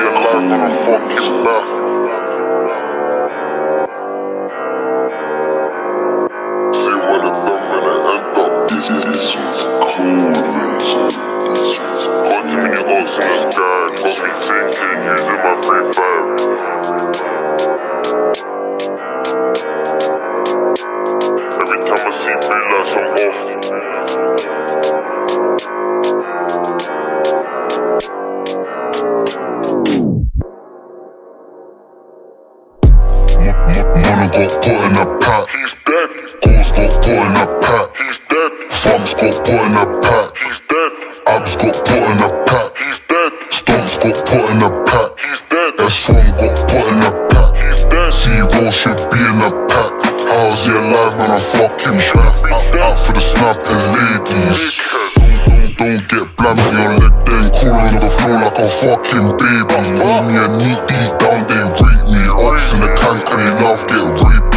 shit like what the fuck is about. See what it done when it end up. This was cold, man, son. This was cold. Fuck you niggas in the sky, fuck me 10K using my free fire. Every time I see free lights, I'm off. Got put in a pack. He's dead. Goals got put in a pack. He's dead. Thumbs got put in a pack. He's dead. Abs got put in a pack. He's dead. Stumps got put in a pack. He's dead. S1 got put in a pack. He's dead. C-Roll should be in a pack. How's he alive when I'm fucking back? Out for the snapping ladies. Don't get blammed on your leg then. Crawling on the floor like a fucking baby. Hold me and neat these down, they rape me. Ops in the tank and they love get raped.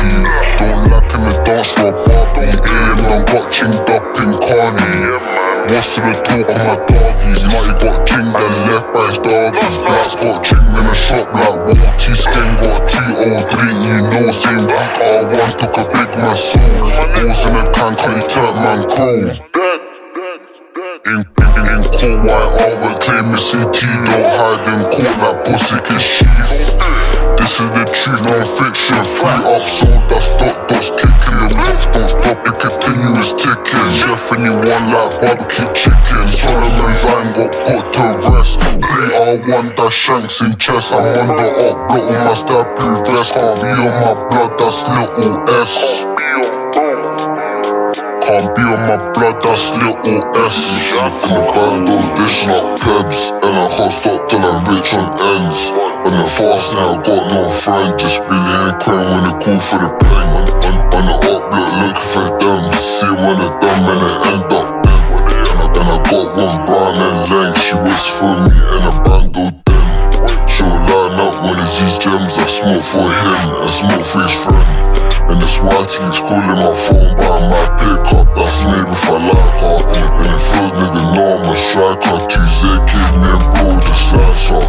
Dance for a party, AM and got chinged up in Carney. What's in the talk on my doggies? Mighty got chinged and left by his doggies. Blacks got chinged in a shop like Walty. Skin got T.O. drink, you know. Same week R1 took a big man soul. Balls in a can, can't you turn man cold? In court, why R would claim it's CT? Don't hide in court like pussy can sheath. This is the truth, non-fiction. Free up, so that's dots kicking. Your clocks don't stop, it continues ticking. Chef and you want like barbecue chicken. Solomon's iron got put to rest. VR1, that shanks in chest. I'm on the up, blow on my stab blue vest. Can't be on my blood, that's little S. Can't be on my blood, that's little S. In the band, all dish like pebs. And I can't stop till I'm rich on ends. On the fast now, got no friend. Just really ain't crying when they call for the pain. On the up, looking for them. See when they're done, man, they end up dead. And I got one brown and length. She waits for me and I bangled them. She'll line up one of these gems. I smoke for him, I smoke for his friend. And the smarties calling my phone by my pickup. That's maybe if I like her. And it feels nigga know I'm a striker. Tuesday kid, me and bro just slice her.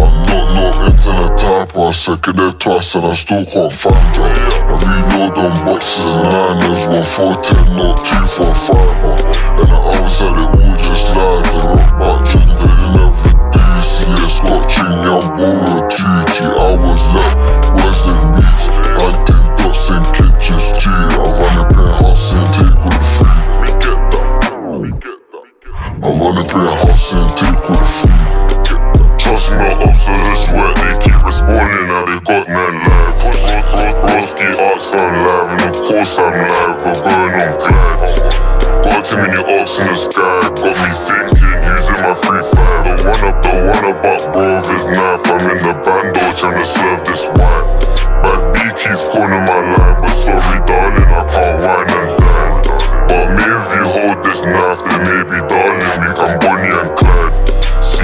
I'm not internet type, I second it twice and I still can't find her. I reload on boxes and liners, 1 4 10, not 2 4 5. And the outside it all just lies. They rock back drink, they never do. See a scotching young boy or 2 hours left. Where's the meats? Hunting dots in kitchens too. I run a penthouse and take all the food. I run a penthouse and take all the food. Trust me, the ups of this work, they keep responding, now they got man live. Broski arts found live, and of course I'm live, I'm going on glide. Got too many ups in the sky, got me thinking, using my free fire. The one up back, bro, this knife, I'm in the bando, trying to serve this wine. Bad B keeps calling my line, but sorry darling, I can't wine and dine. But me if you hold this knife, then maybe darling, we can Bonnie and Clyde.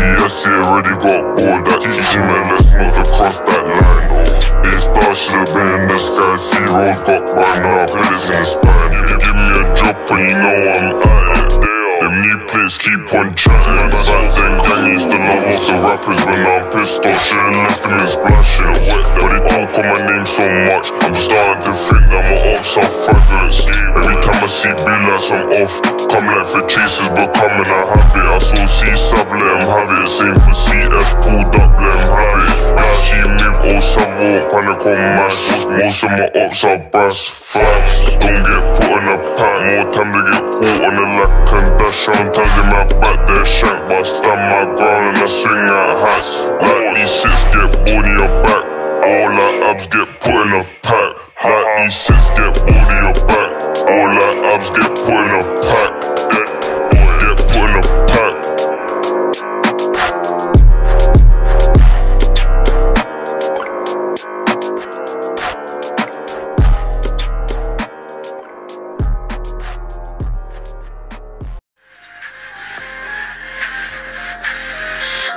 Yes, he already got bored. That teaching man, let's not to cross that line. A-star should've been in the sky. C-Rolls got by now, bullets in the spine. You give me a drop and you know I'm at it. Them new plates keep on chatting. Back then, gang used to love off the rappers. When I'm pissed off, should've left them in splashing. But they talk on my name so much, I'm starting to think that my ops are faggots. Every time I see B-Lights, I'm off. Come like for chasers, becoming a habit. I saw C-Sab, let him have it. Same for CS, pulled up, let him have it. If she move, oh, some won't panic or mash. Most of my ops are brass, facts. Don't get put in a pack, more time to get caught on the lack and dash. Sometimes in my back, they're shanked, but I stand my ground and I swing out hats. Like these six get bored in your back. All our abs get put in a pack. Like these six get bored in your back. All our abs get put in a pack. Get put in a pack.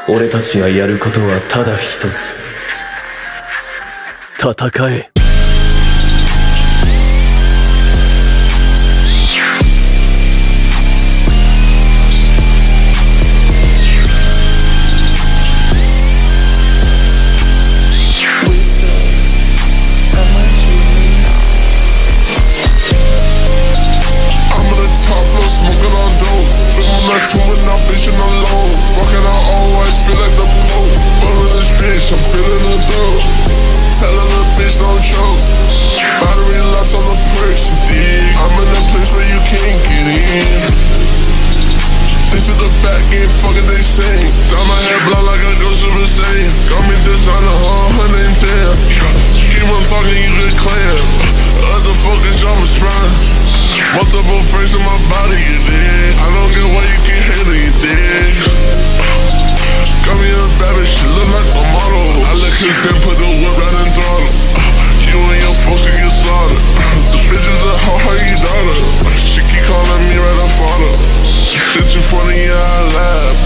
俺たちがやることはただ一つ。戦え。